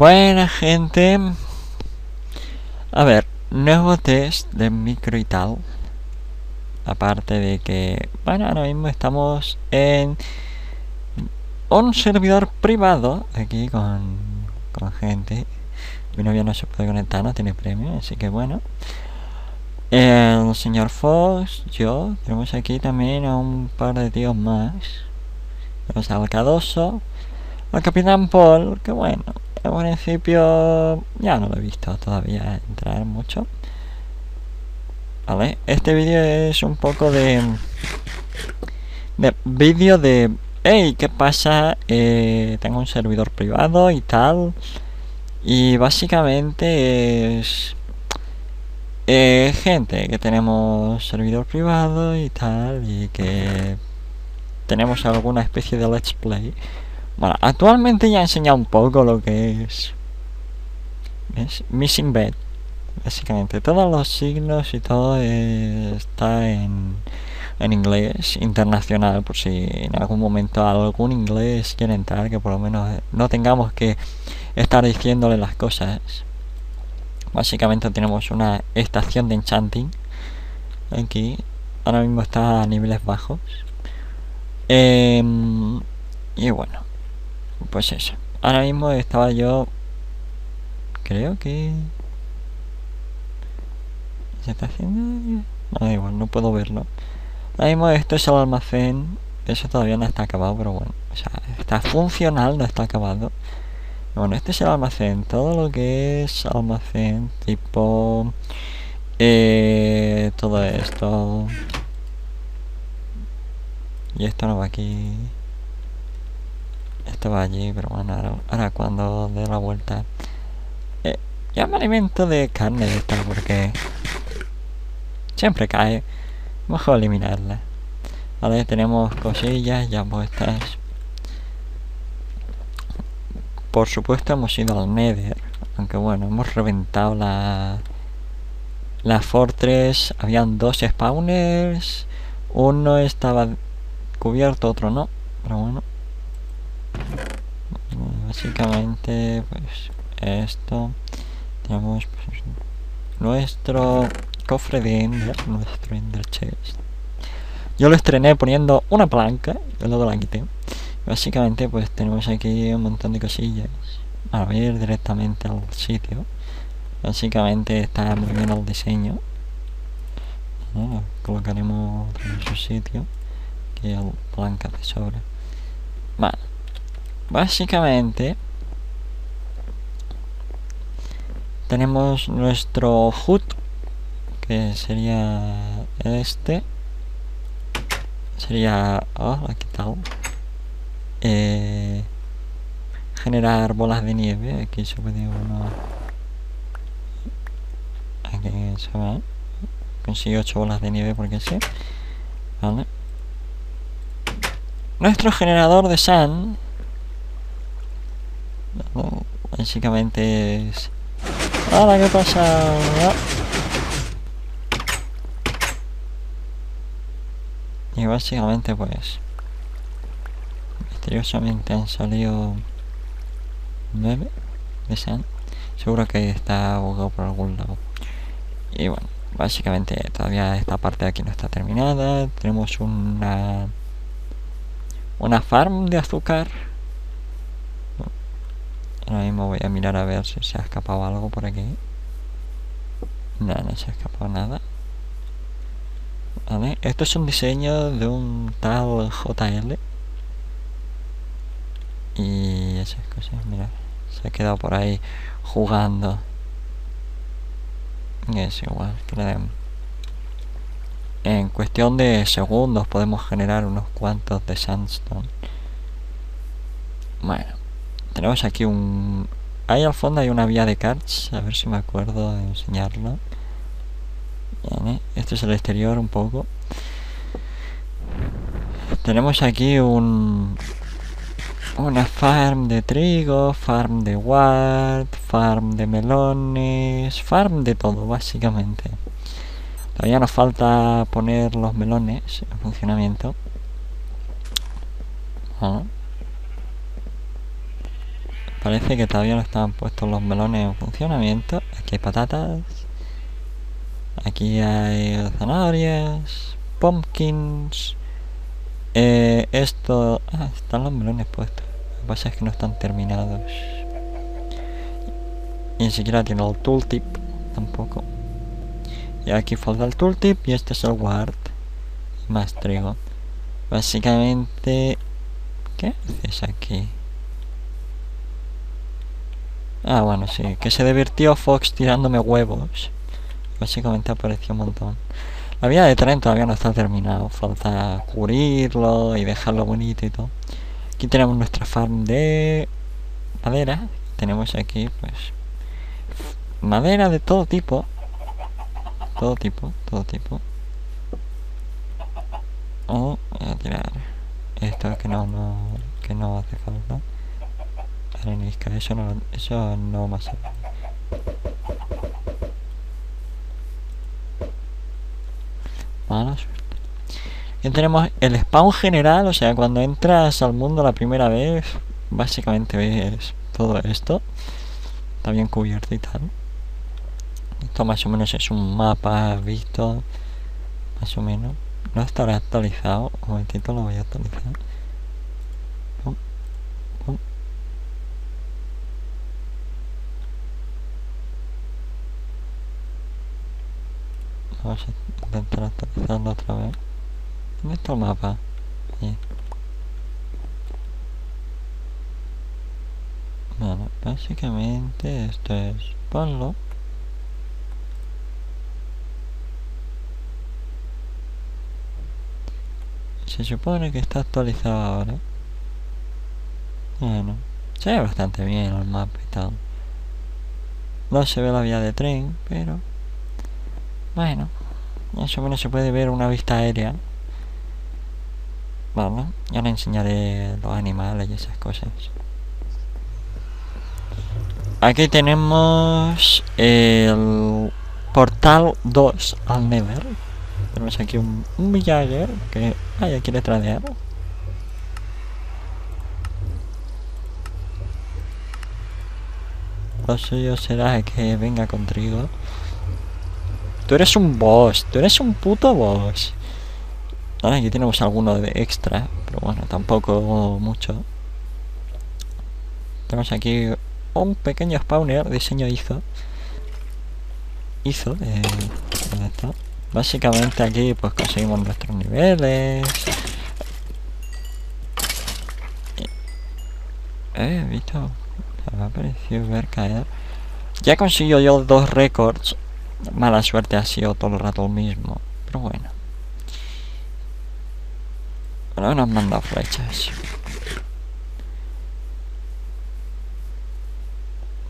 Buena gente. A ver, nuevo test de micro y tal. Aparte de que, bueno, ahora mismo estamos en un servidor privado aquí con gente. Mi novia no se puede conectar, no tiene premio, así que bueno. El señor Fox, yo, tenemos aquí también a un par de tíos más. Tenemos al Cardoso, al Capitán Paul, que bueno, al principio ya no lo he visto todavía entrar mucho. Vale, este vídeo es un poco de vídeo de hey, ¿qué pasa? Tengo un servidor privado y tal. Y básicamente es gente que tenemos servidor privado y tal, y que tenemos alguna especie de let's play. Bueno, actualmente ya he enseñado un poco lo que es, Missing Bed. Básicamente todos los signos y todo está en inglés internacional, por si en algún momento algún inglés quiere entrar, que por lo menos no tengamos que estar diciéndole las cosas. Básicamente tenemos una estación de enchanting aquí, ahora mismo está a niveles bajos, y bueno, pues eso. Ahora mismo estaba yo, creo que se está haciendo, no, igual no puedo verlo. Ahora mismo esto es el almacén, eso todavía no está acabado, pero bueno, o sea, está funcional, no está acabado. Bueno, este es el almacén, todo lo que es almacén, tipo todo esto. Y esto no va aquí. Esto va allí, pero bueno, ahora cuando dé la vuelta. Ya me alimento de carne de esta porque siempre cae. Mejor eliminarla. Vale, tenemos cosillas ya puestas. Por supuesto hemos ido al Nether, aunque bueno, hemos reventado la Fortress. Habían dos spawners, uno estaba cubierto, otro no, pero bueno. Básicamente, pues esto, tenemos pues, nuestro cofre de ender, nuestro ender chest. Yo lo estrené poniendo una planca, yo luego la quité. Básicamente pues tenemos aquí un montón de cosillas. Ahora voy a ir directamente al sitio. Básicamente está muy bien el diseño. Lo colocaremos en su sitio. Aquí el blanca de sobra. Vale. Básicamente tenemos nuestro HUD, que sería este. Sería... oh, lo he quitado. Generar bolas de nieve. Aquí se puede uno. Aquí se va. Consigue 8 bolas de nieve porque sí. Vale. Nuestro generador de sand. No, básicamente es... ¡Hola! ¿Qué pasa? Y básicamente pues... misteriosamente han salido 9 de sand. Seguro que está bugado por algún lado. Y bueno, básicamente todavía esta parte de aquí no está terminada. Tenemos una farm de azúcar. Ahora mismo voy a mirar a ver si se ha escapado algo por aquí. No, no se ha escapado nada. Vale, esto es un diseño de un tal JL. Y esas cosas, mira, se ha quedado por ahí jugando. Es igual, en cuestión de segundos podemos generar unos cuantos de sandstone. Bueno, tenemos aquí un... ahí al fondo hay una vía de carts, a ver si me acuerdo de enseñarlo. Vale, este es el exterior un poco. Tenemos aquí una farm de trigo, farm de wart, farm de melones, farm de todo básicamente. Todavía nos falta poner los melones en funcionamiento. Ah. Parece que todavía no están puestos los melones en funcionamiento. Aquí hay patatas. Aquí hay zanahorias. Pumpkins. Esto... Ah, están los melones puestos. Lo que pasa es que no están terminados. Y ni siquiera tiene el tooltip tampoco. Y aquí falta el tooltip y este es el ward. Más trigo. Básicamente... ¿Qué haces aquí? Ah, bueno, sí. Que se divirtió Fox tirándome huevos. Básicamente apareció un montón. La vía de tren todavía no está terminado. Falta cubrirlo y dejarlo bonito y todo. Aquí tenemos nuestra farm de madera. Tenemos aquí, pues... madera de todo tipo. Todo tipo, todo tipo. Oh, voy a tirar esto que no hace falta. Arenisca, eso no más. Mala suerte. Aquí tenemos el spawn general, o sea, cuando entras al mundo la primera vez, básicamente ves todo esto. Está bien cubierto y tal. Esto más o menos es un mapa visto. Más o menos. No estará actualizado. Un momentito lo voy a actualizar. Pum, pum. Vamos a intentar actualizarlo otra vez. ¿Dónde está el mapa? Bien. Bueno, básicamente esto es ponlo. Se supone que está actualizado ahora. Bueno, se ve bastante bien el mapa y tal. No se ve la vía de tren, pero... bueno, más o menos se puede ver una vista aérea. Vale, y ahora enseñaré los animales y esas cosas. Aquí tenemos el Portal 2 al Nether. Tenemos aquí un villager que... ah, ya quiere tradear. Lo suyo será que venga con trigo. Tú eres un boss, tú eres un puto boss. Ahora aquí tenemos alguno de extra, pero bueno, tampoco mucho. Tenemos aquí un pequeño spawner, diseño ISO. ¿Dónde está? Básicamente aquí pues conseguimos nuestros niveles. He visto, me ha parecido ver caer. Ya he conseguido yo 2 récords. Mala suerte ha sido todo el rato el mismo. Pero bueno. Ahora nos manda flechas.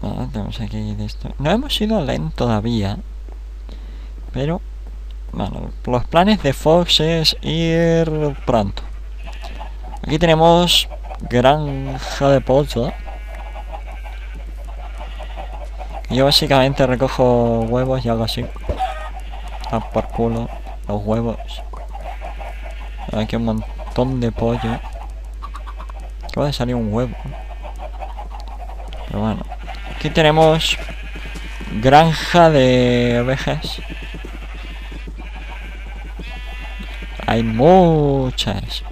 Vale, tenemos aquí de esto. No hemos ido lento todavía. Pero... bueno, los planes de Fox es ir pronto. Aquí tenemos granja de pollo. Yo básicamente recojo huevos y algo así. Están por culo los huevos. Aquí un montón de pollo. Acaba de salir un huevo. Pero bueno. Aquí tenemos granja de ovejas. Hay muchas.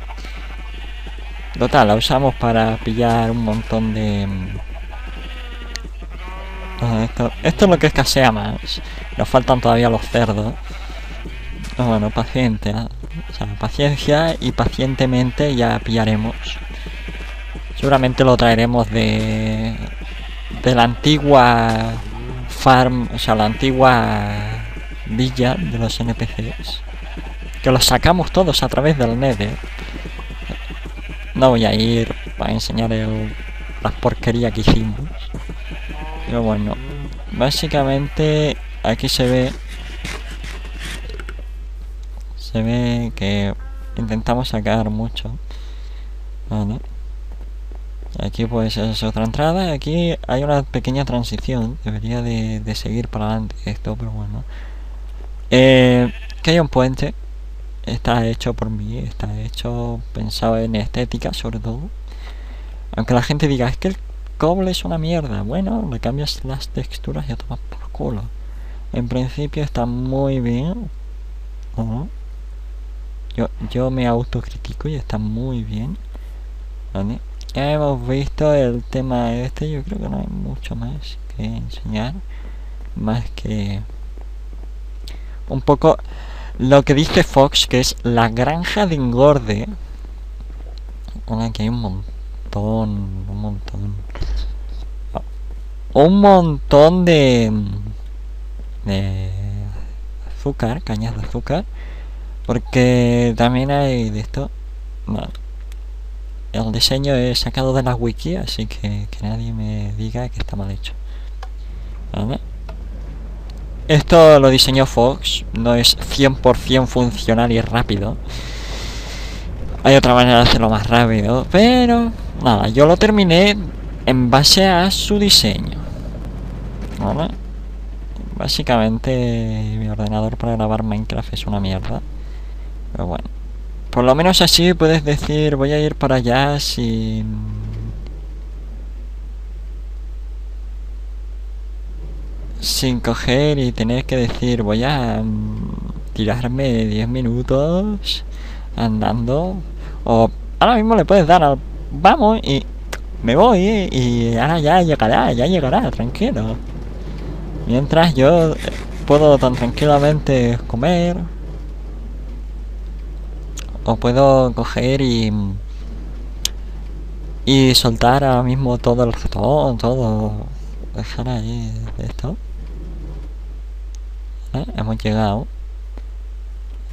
Total, la usamos para pillar un montón de... Esto es lo que escasea más. Nos faltan todavía los cerdos. Bueno, paciencia. O sea, paciencia y pacientemente ya pillaremos. Seguramente lo traeremos de la antigua farm, o sea, la antigua villa de los NPCs. Que los sacamos todos a través del Nether. No voy a ir para enseñar las porquerías que hicimos. Pero bueno, básicamente aquí se ve que intentamos sacar mucho. Vale. Aquí pues es otra entrada. Aquí hay una pequeña transición. Debería de seguir para adelante esto, pero bueno. Que hay un puente. Está hecho por mí, está hecho pensado en estética sobre todo. Aunque la gente diga, es que el Coble es una mierda. Bueno, le cambias las texturas y a tomar por culo. En principio está muy bien. ¿No? Yo me autocritico y está muy bien. ¿Vale? Ya hemos visto el tema este. Yo creo que no hay mucho más que enseñar. Más que... un poco lo que dice Fox, que es la granja de engorde. Bueno, aquí hay un montón de azúcar, cañas de azúcar, porque también hay de esto. Bueno, el diseño es sacado de la wiki, así que nadie me diga que está mal hecho. ¿Vale? Esto lo diseñó Fox, no es 100% funcional y rápido. Hay otra manera de hacerlo más rápido, pero nada, yo lo terminé en base a su diseño. ¿Vale? Básicamente mi ordenador para grabar Minecraft es una mierda. Pero bueno, por lo menos así puedes decir, voy a ir para allá sin coger y tener que decir voy a tirarme 10 minutos andando, o ahora mismo le puedes dar al vamos y me voy y ahora ya llegará tranquilo, mientras yo puedo tan tranquilamente comer o puedo coger y soltar ahora mismo todo el ratón, todo, dejar ahí esto. Hemos llegado.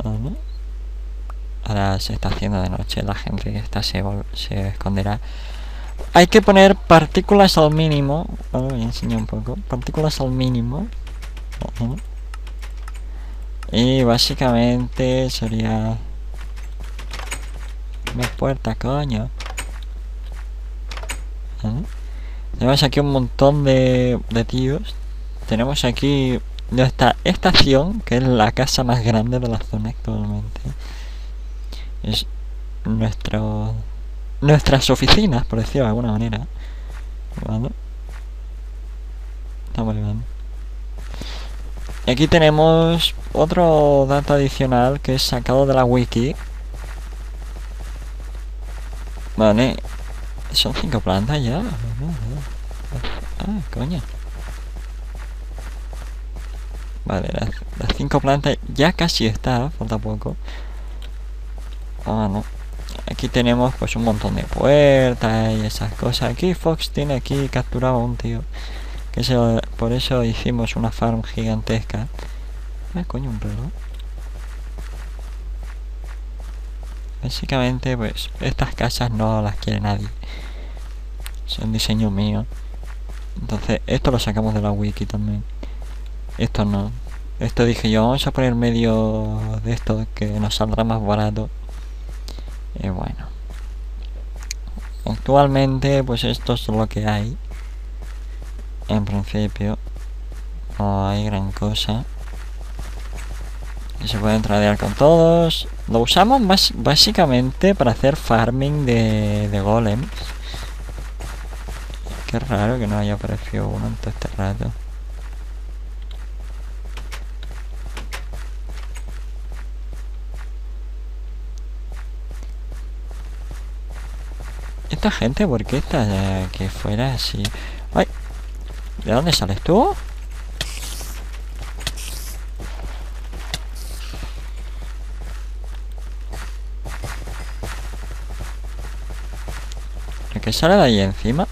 ¿Vale? Ahora se está haciendo de noche, la gente que está se esconderá. Hay que poner partículas al mínimo. Bueno, voy a enseñar un poco. Partículas al mínimo. ¿Vale? Y básicamente sería... una puerta, coño. ¿Vale? Tenemos aquí un montón de tíos. Tenemos aquí... nuestra estación, que es la casa más grande de la zona actualmente. Es nuestras oficinas, por decirlo de alguna manera. ¿Vale? Está muy bien. Y aquí tenemos otro dato adicional que es sacado de la wiki. Vale. Son 5 plantas ya. Ah, coño. Vale, las 5 plantas ya casi está, falta poco. Ah, no. Aquí tenemos pues un montón de puertas y esas cosas. Aquí Fox tiene aquí capturado a un tío. Que por eso hicimos una farm gigantesca. Ah, coño, un reloj. Básicamente pues estas casas no las quiere nadie. Son diseño mío. Entonces esto lo sacamos de la wiki también. Esto no. Esto dije yo, vamos a poner medio de esto que nos saldrá más barato. Y bueno. Actualmente, pues esto es lo que hay. En principio. No hay gran cosa. Y se pueden tradear con todos. Lo usamos más básicamente para hacer farming de golems. Qué raro que no haya aparecido uno en todo este rato. Esta gente, ¿por qué está que fuera así? Ay, ¿de dónde sales tú? ¿El que sale de ahí encima?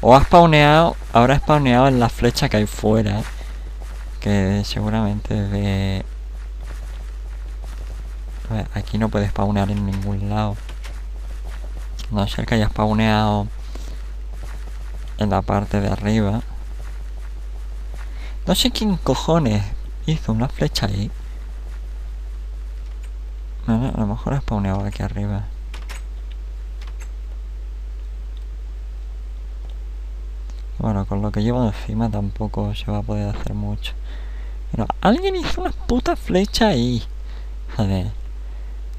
O ha spawneado, habrá spawneado en la flecha que hay fuera, que seguramente ve... Aquí no puede spawnear en ningún lado. No sé que haya spawneado en la parte de arriba. No sé quién cojones hizo una flecha ahí. Bueno, a lo mejor ha spawneado aquí arriba. Bueno, con lo que llevo encima tampoco se va a poder hacer mucho. Pero alguien hizo una puta flecha ahí. Joder.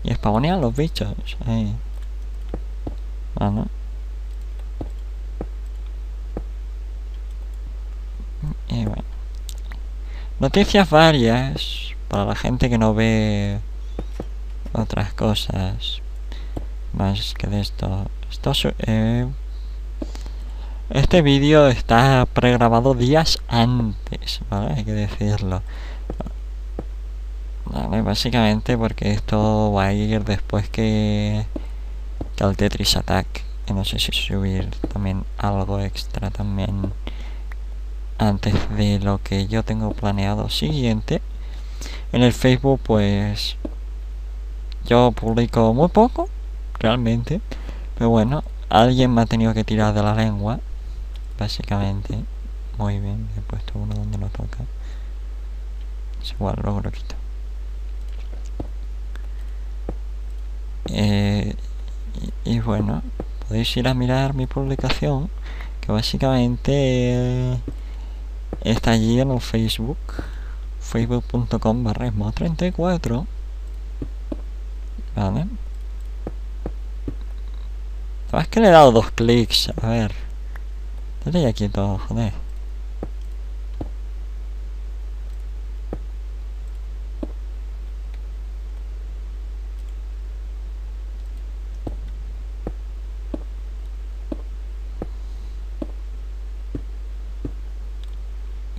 Y spawnean los bichos ahí. Bueno, Noticias varias para la gente que no ve otras cosas más que de esto. Este vídeo está pregrabado días antes, ¿vale? Hay que decirlo. Vale, básicamente porque esto va a ir después que el Tetris Attack. Y no sé si subir también algo extra también antes de lo que yo tengo planeado siguiente. En el Facebook pues yo publico muy poco, realmente. Pero bueno, alguien me ha tenido que tirar de la lengua. Básicamente, muy bien, he puesto uno donde no toca. Es igual, luego lo quito. Y bueno, podéis ir a mirar mi publicación, que básicamente está allí en el Facebook, facebook.com/esmo34, ¿vale? Es que le he dado 2 clics, a ver. Dale ya quieto, joder.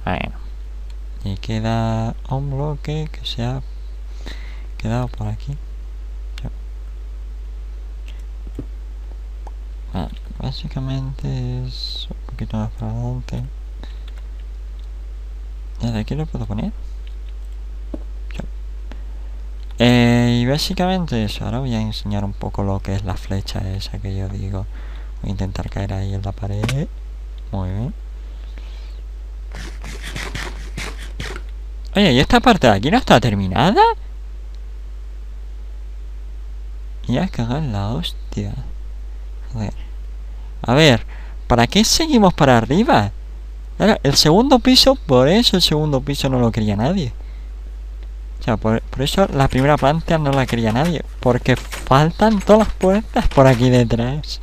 Bueno. Y queda un bloque que se ha quedado por aquí. Vale, básicamente es un poquito más para adelante. ¿Desde aquí lo puedo poner? Sí. Y básicamente eso, ahora voy a enseñar un poco lo que es la flecha esa que yo digo. Voy a intentar caer ahí en la pared. Muy bien. Oye, ¿y esta parte de aquí no está terminada? Y ya cagar la hostia. Joder. A ver, ¿para qué seguimos para arriba? El segundo piso, por eso el segundo piso no lo quería nadie. O sea, por eso la primera planta no la quería nadie. Porque faltan todas las puertas por aquí detrás.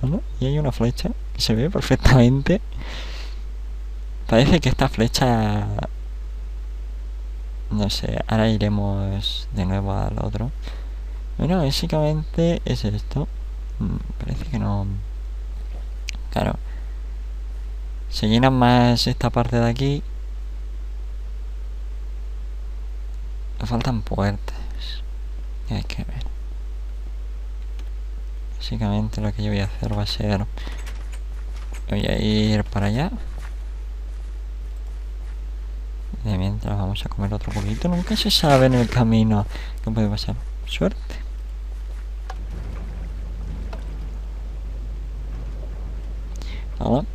Bueno, y hay una flecha que se ve perfectamente. Parece que esta flecha... No sé, ahora iremos de nuevo al otro. Bueno, básicamente es esto. Parece que no... Claro. Se llena más esta parte de aquí. Nos faltan puertas. Y hay que ver. Básicamente lo que yo voy a hacer va a ser... Voy a ir para allá. Y mientras vamos a comer otro poquito. Nunca se sabe en el camino qué puede pasar. Suerte. Vale.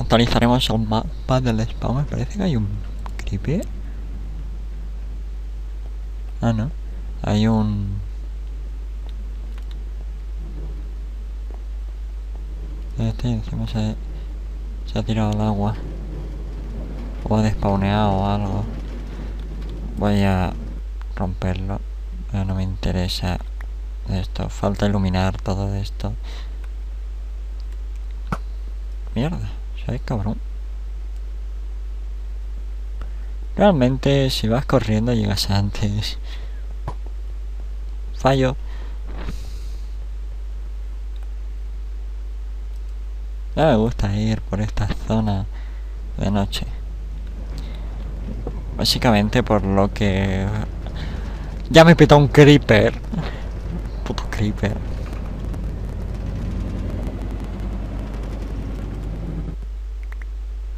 Actualizaremos el mapa del spawn. Me parece que hay un creeper. Ah, no. Hay un... Este encima se ha tirado al agua. O ha despawneado o algo. Voy a romperlo. No me interesa. Esto, falta iluminar todo esto. Mierda, soy cabrón. Realmente si vas corriendo llegas antes. Fallo. No me gusta ir por esta zona de noche. Básicamente por lo que... Ya me pitó un creeper. Puto creeper.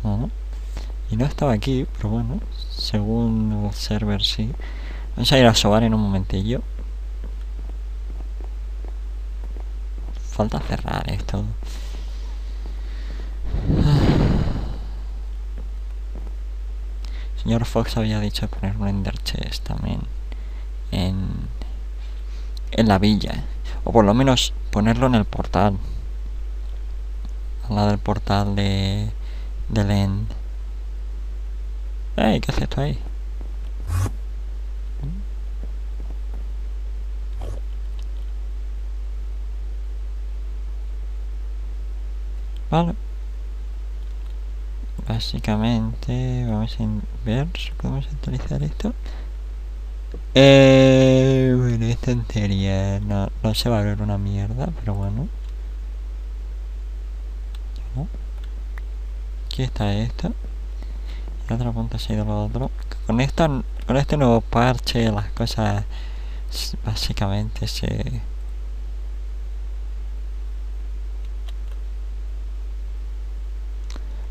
No. Y no estaba aquí, pero bueno, según el server sí. Vamos a ir a sobar en un momentillo. Falta cerrar esto. El señor Fox había dicho de poner un ender chest también en la villa, o por lo menos ponerlo en el portal, al lado del portal del end. Hey, ¿qué haces tú ahí? Vale. Básicamente vamos a ver si podemos actualizar esto. Bueno, esta tontería no se va a ver una mierda, pero bueno. ¿No? Aquí está esta. La otra punta se ha ido a lo otro. Con este nuevo parche las cosas básicamente se...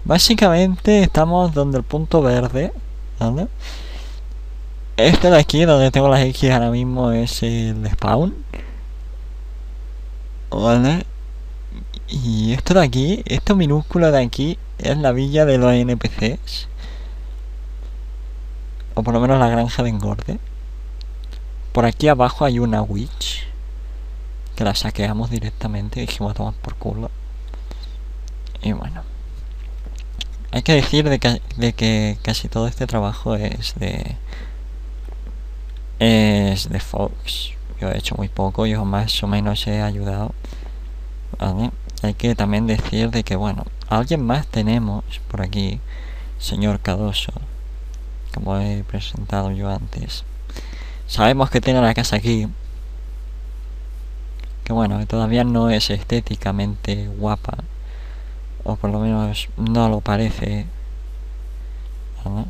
Básicamente estamos donde el punto verde, ¿vale? Este de aquí, donde tengo las X ahora mismo, es el spawn, ¿vale? Y esto de aquí, esto minúsculo de aquí, es la villa de los NPCs. O por lo menos la granja de engorde. Por aquí abajo hay una witch, que la saqueamos directamente y dijimos tomar por culo. Y bueno. Hay que decir de que casi todo este trabajo es de Fox. Yo he hecho muy poco, yo más o menos he ayudado. ¿Vale? Hay que también decir de que, bueno, alguien más tenemos por aquí, señor Cardoso, como he presentado yo antes. Sabemos que tiene la casa aquí. Que bueno, todavía no es estéticamente guapa. O por lo menos no lo parece. ¿Vale?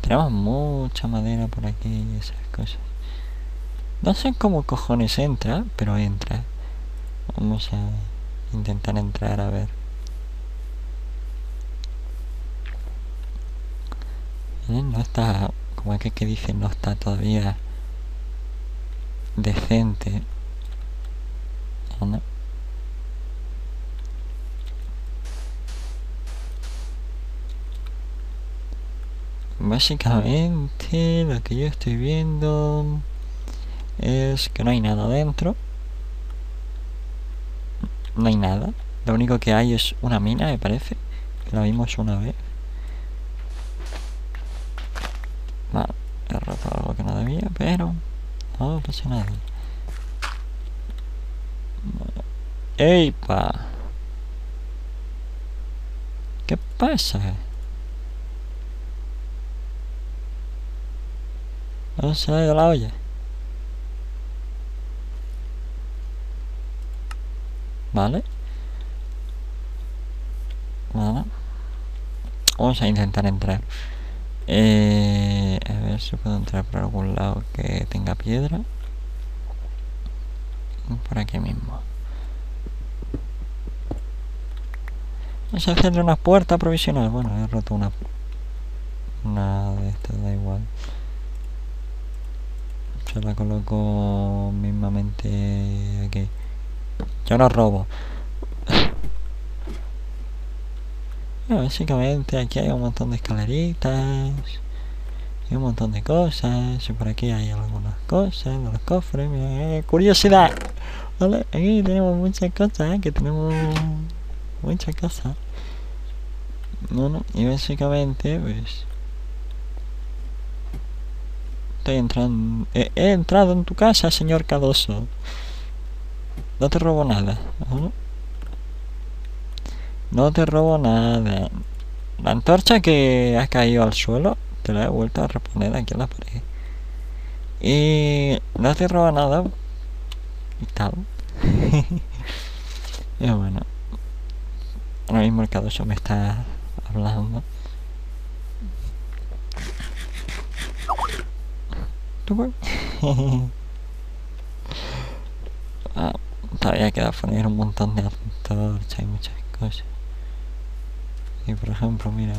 Tenemos mucha madera por aquí y esas cosas. No sé cómo cojones entra, pero entra. Vamos a intentar entrar a ver. No está, como es que dicen, no está todavía decente. ¿No? Básicamente lo que yo estoy viendo es que no hay nada dentro. No hay nada. Lo único que hay es una mina, me parece. Que la vimos una vez. Vale, he roto algo que no debía, pero no pasa nada. ¡Eipa! ¿Qué pasa? No se ha ido la olla. Vale. Nada. Vamos a intentar entrar. A ver si puedo entrar por algún lado que tenga piedra. Por aquí mismo. Vamos a hacerle una puerta provisional. Bueno, he roto una de estas, da igual. Se la coloco mismamente aquí. Yo no robo. Bueno, básicamente aquí hay un montón de escaleritas y un montón de cosas. Y por aquí hay algunas cosas, los cofres. Mira, curiosidad. ¿Vale? Aquí tenemos muchas cosas, que tenemos muchas cosas. Bueno, y básicamente pues estoy entrando. He entrado en tu casa, señor Cardoso. No te robo nada. ¿Vale? No te robo nada. La antorcha que ha caído al suelo te la he vuelto a reponer aquí en la pared. Y no te robo nada. Y tal. Y bueno. Ahora mismo el Cardoso me está hablando. ¿Tú? Ah, todavía queda poner un montón de antorchas y muchas cosas. Y por ejemplo, mira,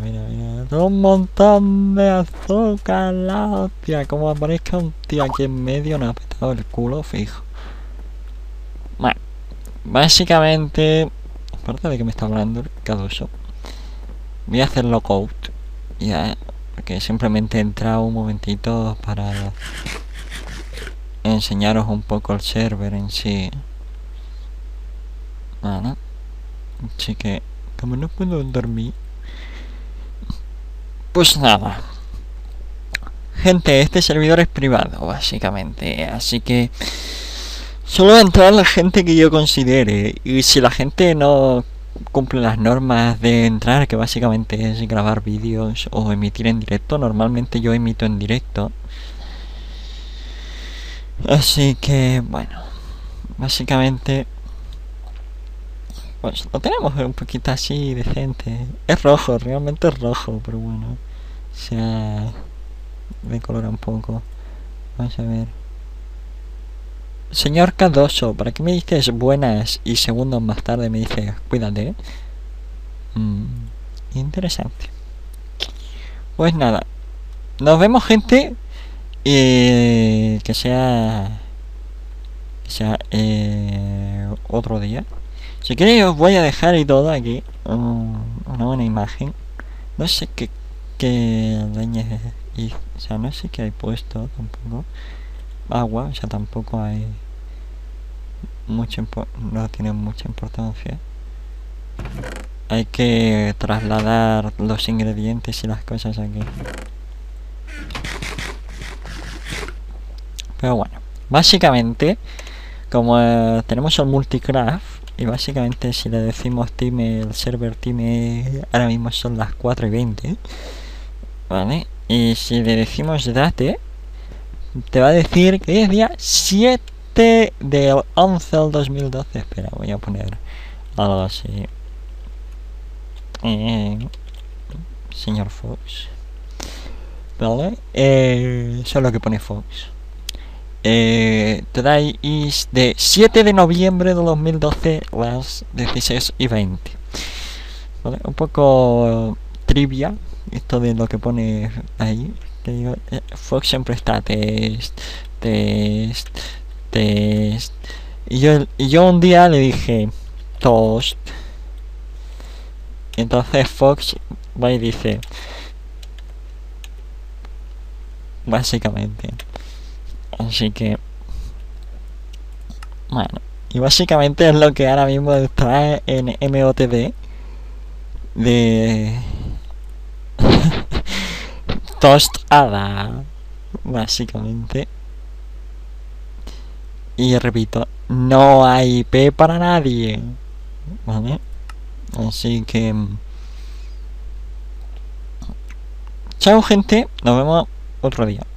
todo un montón de azúcar, la hostia. Como aparezca un tío aquí en medio, nos ha petado el culo fijo. Bueno, básicamente, aparte de que me está hablando el Cardoso, voy a hacerlo coat. Ya, porque simplemente he entrado un momentito para enseñaros un poco el server en sí. Bueno, así que como no puedo dormir, pues nada. Gente, este servidor es privado, básicamente. Así que Solo va a entrar la gente que yo considere, y si la gente no cumple las normas de entrar, que básicamente es grabar vídeos o emitir en directo, normalmente yo emito en directo. Así que, bueno, básicamente, pues lo tenemos un poquito así, decente. Es rojo, realmente es rojo, pero bueno, se decolora un poco. Vamos a ver. Señor Cardoso, ¿para qué me dices buenas y segundos más tarde me dices cuídate? Interesante. Pues nada, nos vemos, gente. Y que sea otro día. Si queréis os voy a dejar y todo aquí una buena imagen. No sé qué leña y, o sea, no sé qué hay puesto tampoco. Agua, o sea, tampoco hay mucho, no tiene mucha importancia. Hay que trasladar los ingredientes y las cosas aquí. Pero bueno, básicamente, como tenemos el Multicraft, y básicamente si le decimos team, el server team, ahora mismo son las 4:20, ¿vale? Y si le decimos date, te va a decir que es día 7 del 11 del 2012. Espera, voy a poner algo así. Señor Fox. ¿Vale? Eso es lo que pone Fox. Today is de 7 de noviembre de 2012, las 16:20. ¿Vale? Un poco trivia esto de lo que pone ahí. Fox siempre está test. Y yo un día le dije toast. Entonces Fox va y dice, básicamente. Así que, bueno, y básicamente es lo que ahora mismo está en MOTD de tostada, básicamente. Y repito, no hay IP para nadie, ¿vale? Así que chao, gente, nos vemos otro día.